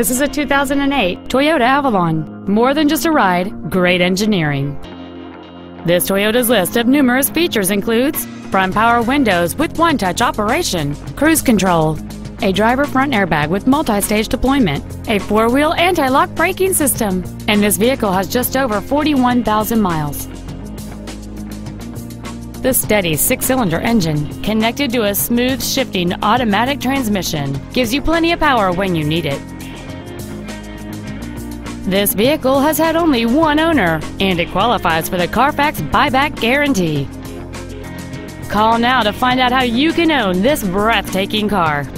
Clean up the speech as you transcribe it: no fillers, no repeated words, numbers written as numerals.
This is a 2008 Toyota Avalon. More than just a ride, great engineering. This Toyota's list of numerous features includes front power windows with one-touch operation, cruise control, a driver front airbag with multi-stage deployment, a four-wheel anti-lock braking system, and this vehicle has just over 41,000 miles. The steady six-cylinder engine, connected to a smooth shifting automatic transmission, gives you plenty of power when you need it. This vehicle has had only one owner, and it qualifies for the Carfax buyback guarantee. Call now to find out how you can own this breathtaking car.